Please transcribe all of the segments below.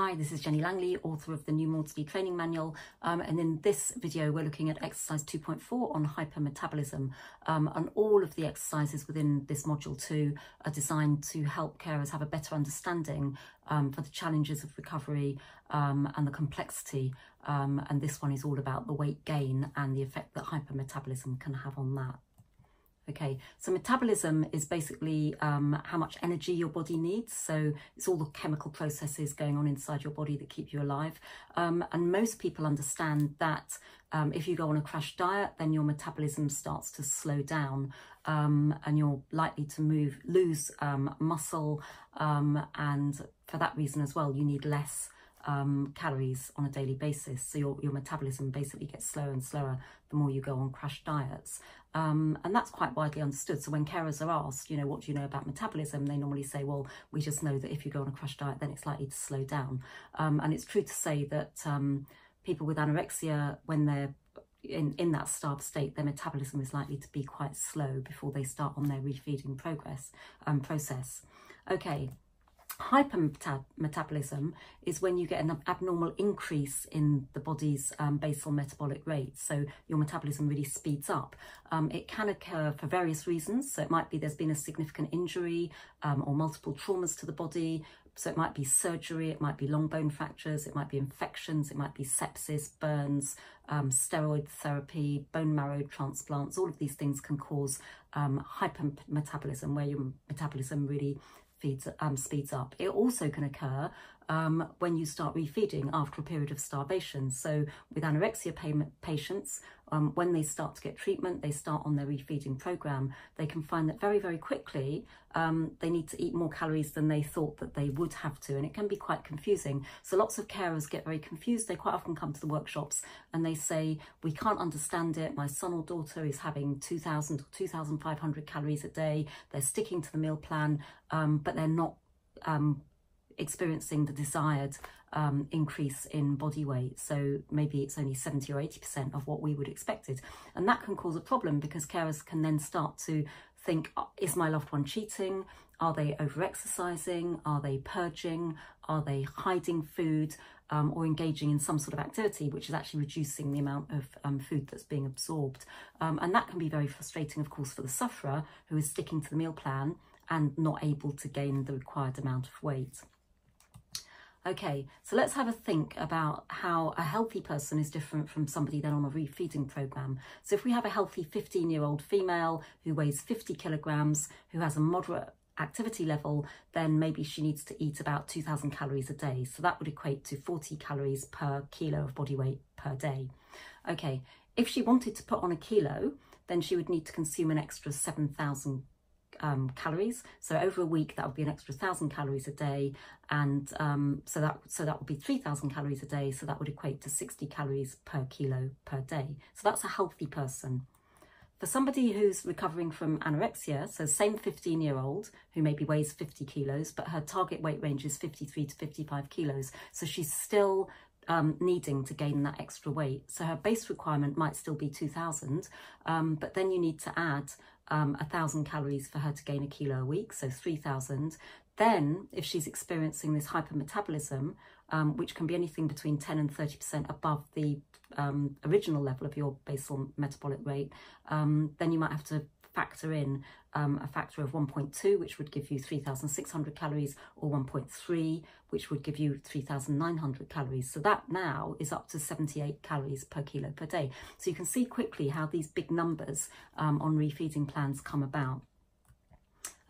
Hi, this is Jenny Langley, author of the New Maudsley Training Manual, and in this video we're looking at exercise 2.4 on hypermetabolism, and all of the exercises within this module 2 are designed to help carers have a better understanding for the challenges of recovery and the complexity, and this one is all about the weight gain and the effect that hypermetabolism can have on that. Okay, so metabolism is basically how much energy your body needs. So it's all the chemical processes going on inside your body that keep you alive. And most people understand that if you go on a crash diet, then your metabolism starts to slow down and you're likely to lose muscle. And for that reason as well, you need less calories on a daily basis. So your metabolism basically gets slower and slower the more you go on crash diets. And that's quite widely understood. So when carers are asked, you know, what do you know about metabolism? They normally say, well, we just know that if you go on a crash diet, then it's likely to slow down. And it's true to say that people with anorexia, when they're in that starved state, their metabolism is likely to be quite slow before they start on their refeeding process. Okay. Hypermetabolism is when you get an abnormal increase in the body's basal metabolic rate, so your metabolism really speeds up. It can occur for various reasons, so it might be there's been a significant injury or multiple traumas to the body, so it might be surgery, it might be long bone fractures, it might be infections, it might be sepsis, burns, steroid therapy, bone marrow transplants. All of these things can cause hypermetabolism, where your metabolism really speeds up. It also can occur when you start refeeding after a period of starvation. So with anorexia patients, when they start to get treatment, they start on their refeeding program, they can find that very, very quickly they need to eat more calories than they thought that they would have to, and it can be quite confusing. So lots of carers get very confused. They quite often come to the workshops and they say, we can't understand it. My son or daughter is having 2,000 or 2,500 calories a day. They're sticking to the meal plan, but they're not experiencing the desired increase in body weight. So maybe it's only 70 or 80% of what we would expected. And that can cause a problem because carers can then start to think, is my loved one cheating? Are they over-exercising? Are they purging? Are they hiding food or engaging in some sort of activity which is actually reducing the amount of food that's being absorbed? And that can be very frustrating, of course, for the sufferer who is sticking to the meal plan and not able to gain the required amount of weight. Okay, so let's have a think about how a healthy person is different from somebody then on a refeeding program. So if we have a healthy 15-year-old female who weighs 50 kilograms, who has a moderate activity level, then maybe she needs to eat about 2,000 calories a day. So that would equate to 40 calories per kilo of body weight per day. Okay, if she wanted to put on a kilo, then she would need to consume an extra 7,000 calories. So over a week, that would be an extra 1,000 calories a day, and so that would be 3,000 calories a day. So that would equate to 60 calories per kilo per day. So that's a healthy person. For somebody who's recovering from anorexia, so same 15-year-old who maybe weighs 50 kilos, but her target weight range is 53 to 55 kilos, so she's still needing to gain that extra weight. So her base requirement might still be 2,000, but then you need to add 1,000 calories for her to gain a kilo a week, so 3,000. Then if she's experiencing this hypermetabolism, which can be anything between 10 and 30% above the original level of your basal metabolic rate, then you might have to factor in a factor of 1.2, which would give you 3,600 calories, or 1.3, which would give you 3,900 calories. So that now is up to 78 calories per kilo per day. So you can see quickly how these big numbers on refeeding plans come about.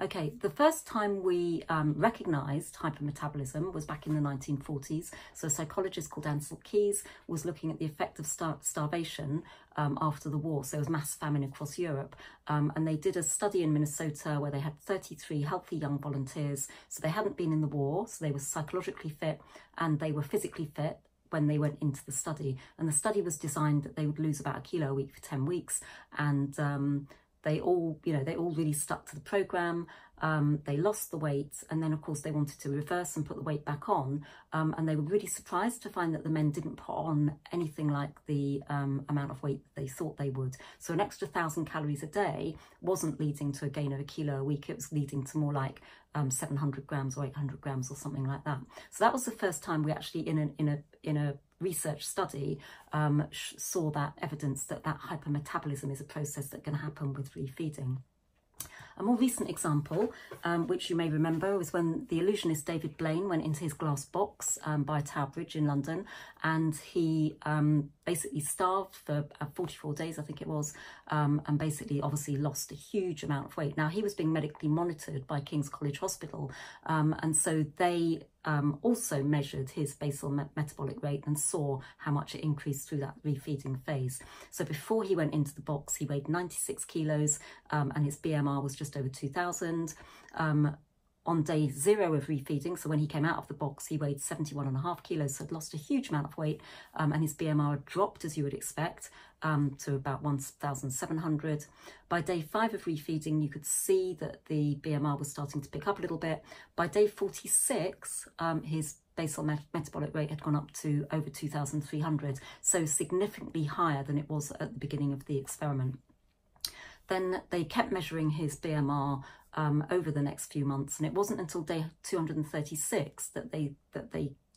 Okay, the first time we recognised hypermetabolism was back in the 1940s. So a psychologist called Ansel Keys was looking at the effect of starvation after the war. So there was mass famine across Europe. And they did a study in Minnesota where they had 33 healthy young volunteers. So they hadn't been in the war, so they were psychologically fit and they were physically fit when they went into the study. And the study was designed that they would lose about a kilo a week for 10 weeks, and They all really stuck to the program. They lost the weight, and then of course they wanted to reverse and put the weight back on, and they were really surprised to find that the men didn't put on anything like the amount of weight that they thought they would. So an extra 1,000 calories a day wasn't leading to a gain of a kilo a week, it was leading to more like 700 grams or 800 grams or something like that. So that was the first time we actually in a research study saw that evidence that hypermetabolism is a process that can happen with refeeding. A more recent example, which you may remember, was when the illusionist David Blaine went into his glass box by Tower Bridge in London, and he basically starved for 44 days, I think it was, and basically obviously lost a huge amount of weight. Now, he was being medically monitored by King's College Hospital, and so they also measured his basal metabolic rate and saw how much it increased through that refeeding phase. So before he went into the box, he weighed 96 kilos and his BMR was just over 2,000. On day zero of refeeding, so when he came out of the box, he weighed 71.5 kilos, so had lost a huge amount of weight, and his BMR dropped, as you would expect, to about 1,700. By day 5 of refeeding, you could see that the BMR was starting to pick up a little bit. By day 46, his basal metabolic rate had gone up to over 2,300, so significantly higher than it was at the beginning of the experiment. Then they kept measuring his BMR over the next few months, and it wasn't until day 236 that they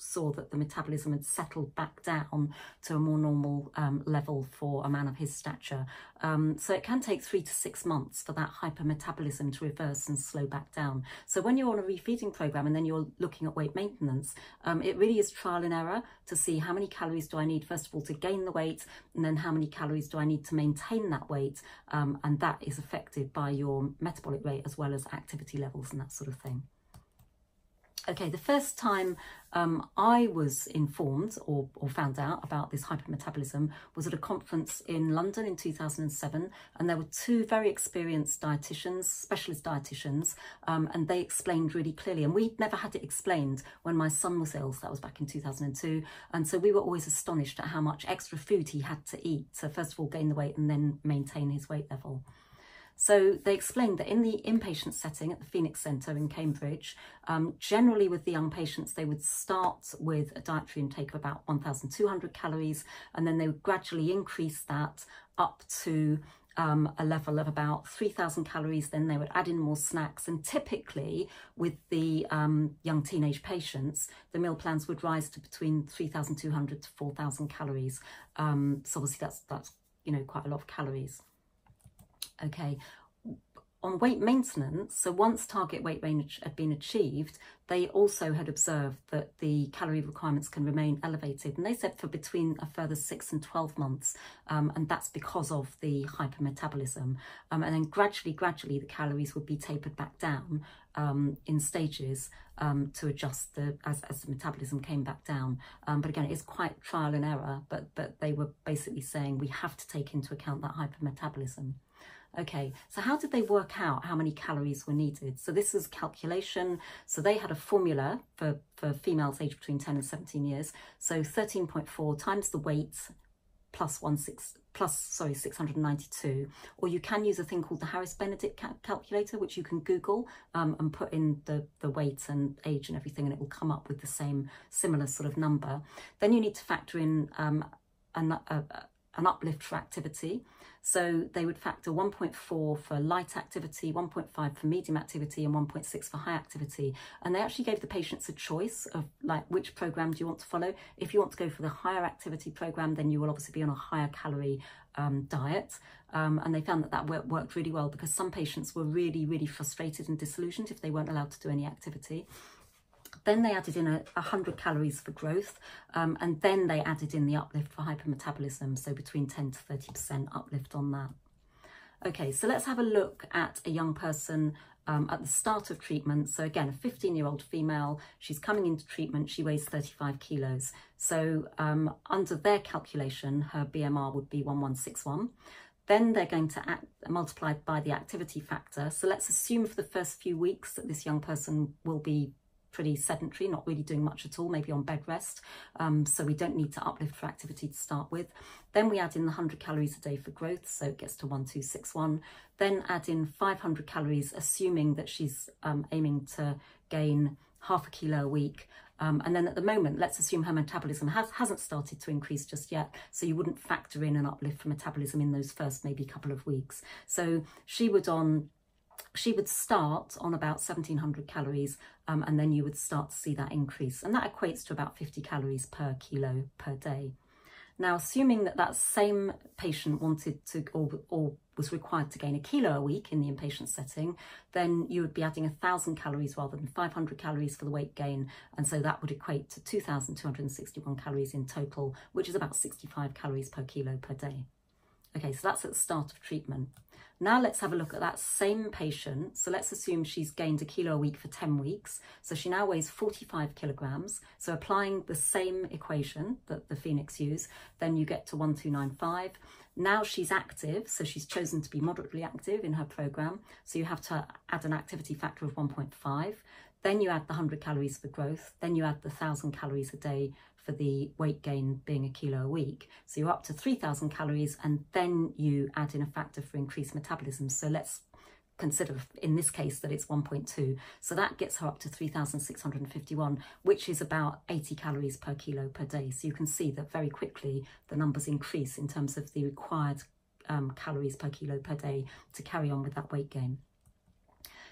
saw that the metabolism had settled back down to a more normal level for a man of his stature. So it can take 3 to 6 months for that hypermetabolism to reverse and slow back down. So when you're on a refeeding program and then you're looking at weight maintenance, it really is trial and error to see how many calories do I need, first of all, to gain the weight, and then how many calories do I need to maintain that weight. And that is affected by your metabolic rate as well as activity levels and that sort of thing. Okay, the first time I was informed or found out about this hypermetabolism was at a conference in London in 2007, and there were two very experienced dietitians, specialist dietitians, and they explained really clearly, and we'd never had it explained when my son was ill, so that was back in 2002, and so we were always astonished at how much extra food he had to eat, so first of all gain the weight and then maintain his weight level. So they explained that in the inpatient setting at the Phoenix Centre in Cambridge, generally with the young patients, they would start with a dietary intake of about 1,200 calories, and then they would gradually increase that up to a level of about 3,000 calories. Then they would add in more snacks, and typically with the young teenage patients, the meal plans would rise to between 3,200 to 4,000 calories. So obviously that's quite a lot of calories. Okay, on weight maintenance, so once target weight range had been achieved, they also had observed that the calorie requirements can remain elevated, and they said for between a further 6 and 12 months, and that's because of the hypermetabolism. And then gradually the calories would be tapered back down in stages to adjust as the metabolism came back down. But again, it is quite trial and error, but they were basically saying we have to take into account that hypermetabolism. Okay, so how did they work out how many calories were needed? So this is calculation. So they had a formula for females aged between 10 and 17 years. So 13.4 times the weight plus 692, or you can use a thing called the Harris-Benedict calculator, which you can Google and put in the weight and age and everything, and it will come up with the similar sort of number. Then you need to factor in an uplift for activity. So they would factor 1.4 for light activity, 1.5 for medium activity, and 1.6 for high activity. And they actually gave the patients a choice of like which program do you want to follow. If you want to go for the higher activity program, then you will obviously be on a higher calorie diet. And they found that worked really well, because some patients were really frustrated and disillusioned if they weren't allowed to do any activity. Then they added in 100 calories for growth, and then they added in the uplift for hypermetabolism, so between 10 to 30% uplift on that. Okay, so let's have a look at a young person at the start of treatment. So again, a 15-year-old female, she's coming into treatment, she weighs 35 kilos. So under their calculation, her BMR would be 1161. Then they're going to multiply by the activity factor. So let's assume for the first few weeks that this young person will be pretty sedentary, not really doing much at all, maybe on bed rest. So we don't need to uplift for activity to start with. Then we add in the 100 calories a day for growth, so it gets to 1261. Then add in 500 calories, assuming that she's aiming to gain half a kilo a week. And then at the moment, let's assume her metabolism hasn't started to increase just yet. So you wouldn't factor in an uplift for metabolism in those first maybe couple of weeks. So she would start on about 1700 calories, and then you would start to see that increase. And that equates to about 50 calories per kilo per day. Now, assuming that that same patient wanted to or was required to gain a kilo a week in the inpatient setting, then you would be adding 1,000 calories rather than 500 calories for the weight gain. And so that would equate to 2,261 calories in total, which is about 65 calories per kilo per day. Okay, so that's at the start of treatment. Now let's have a look at that same patient. So let's assume she's gained a kilo a week for 10 weeks. So she now weighs 45 kilograms. So applying the same equation that the Phoenix use, then you get to 1295. Now she's active, so she's chosen to be moderately active in her program. So you have to add an activity factor of 1.5. Then you add the 100 calories for growth. Then you add the 1,000 calories a day for the weight gain being a kilo a week. So you're up to 3,000 calories, and then you add in a factor for increased metabolism. So let's consider in this case that it's 1.2. So that gets her up to 3,651, which is about 80 calories per kilo per day. So you can see that very quickly the numbers increase in terms of the required calories per kilo per day to carry on with that weight gain.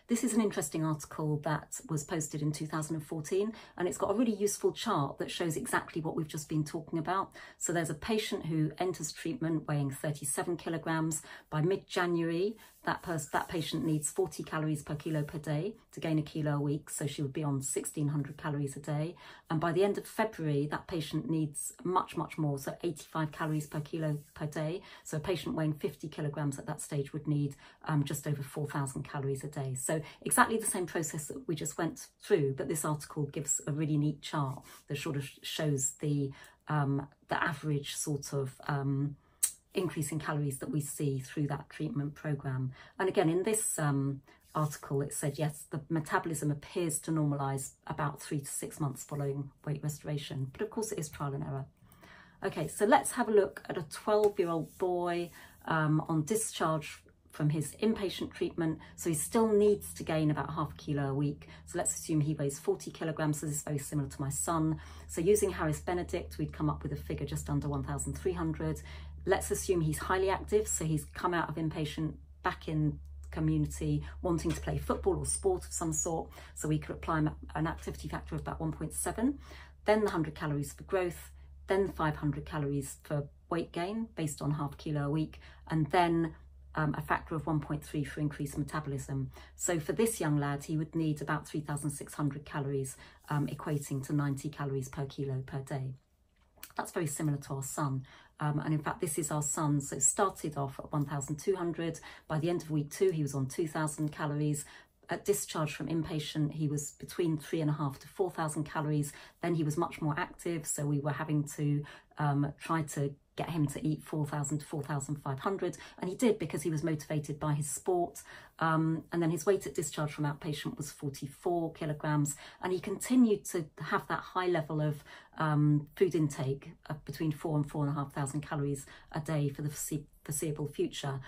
This is an interesting article that was posted in 2014, and it's got a really useful chart that shows exactly what we've just been talking about. So there's a patient who enters treatment weighing 37 kilograms. By mid-January, that patient needs 40 calories per kilo per day to gain a kilo a week, so she would be on 1,600 calories a day. And by the end of February, that patient needs much, much more, so 85 calories per kilo per day. So a patient weighing 50 kilograms at that stage would need just over 4,000 calories a day. So exactly the same process that we just went through, but this article gives a really neat chart that sort of shows the average sort of increase in calories that we see through that treatment program. And again, in this article, it said, yes, the metabolism appears to normalize about 3 to 6 months following weight restoration. But of course, it is trial and error. OK, so let's have a look at a 12-year-old boy on discharge from his inpatient treatment. So he still needs to gain about half a kilo a week. So let's assume he weighs 40 kilograms. So this is very similar to my son. So using Harris-Benedict, we'd come up with a figure just under 1,300. Let's assume he's highly active. So he's come out of inpatient, back in community, wanting to play football or sport of some sort. So we could apply an activity factor of about 1.7, then the 100 calories for growth, then the 500 calories for weight gain based on half a kilo a week, and then a factor of 1.3 for increased metabolism. So for this young lad, he would need about 3,600 calories, equating to 90 calories per kilo per day. That's very similar to our son. And in fact, this is our son. So started off at 1,200. By the end of week 2, he was on 2,000 calories. At discharge from inpatient, he was between 3,500 to 4,000 calories. Then he was much more active. So we were having to try to get him to eat 4,000 to 4,500, and he did, because he was motivated by his sport. And then his weight at discharge from outpatient was 44 kilograms, and he continued to have that high level of food intake of between 4,000 and 4,500 calories a day for the foreseeable future,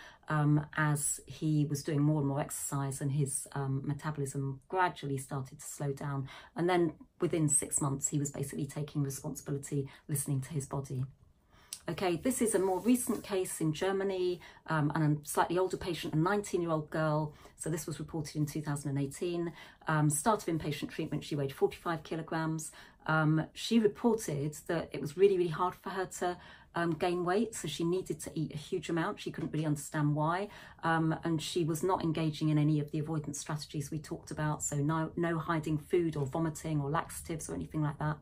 as he was doing more and more exercise, and his metabolism gradually started to slow down. And then within 6 months, he was basically taking responsibility, listening to his body. Okay, this is a more recent case in Germany, and a slightly older patient, a 19-year-old girl. So this was reported in 2018. Start of inpatient treatment, she weighed 45 kilograms. She reported that it was really, really hard for her to gain weight. So she needed to eat a huge amount. She couldn't really understand why. And she was not engaging in any of the avoidance strategies we talked about. So no hiding food or vomiting or laxatives or anything like that.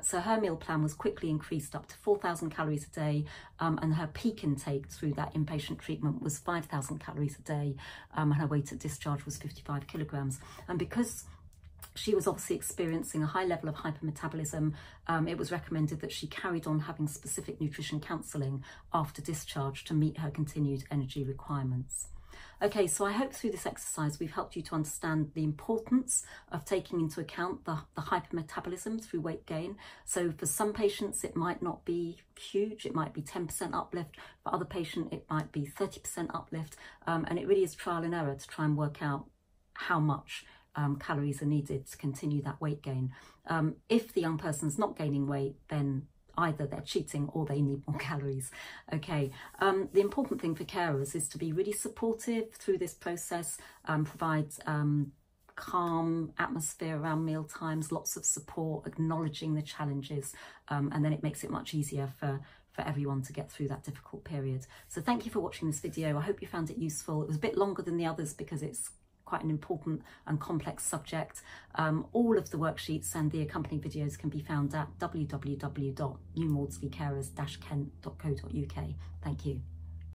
So her meal plan was quickly increased up to 4,000 calories a day, and her peak intake through that inpatient treatment was 5,000 calories a day, and her weight at discharge was 55 kilograms. And because she was obviously experiencing a high level of hypermetabolism, it was recommended that she carried on having specific nutrition counselling after discharge to meet her continued energy requirements. Okay, so I hope through this exercise we've helped you to understand the importance of taking into account the hypermetabolism through weight gain. So for some patients it might not be huge, it might be 10% uplift, for other patients it might be 30% uplift, and it really is trial and error to try and work out how much calories are needed to continue that weight gain. If the young person's not gaining weight, then either they're cheating or they need more calories. Okay, the important thing for carers is to be really supportive through this process, provide calm atmosphere around meal times, lots of support, acknowledging the challenges, and then it makes it much easier for everyone to get through that difficult period. So thank you for watching this video. I hope you found it useful. It was a bit longer than the others because it's quite an important and complex subject. All of the worksheets and the accompanying videos can be found at www.newmaudsleycarers-kent.co.uk. Thank you.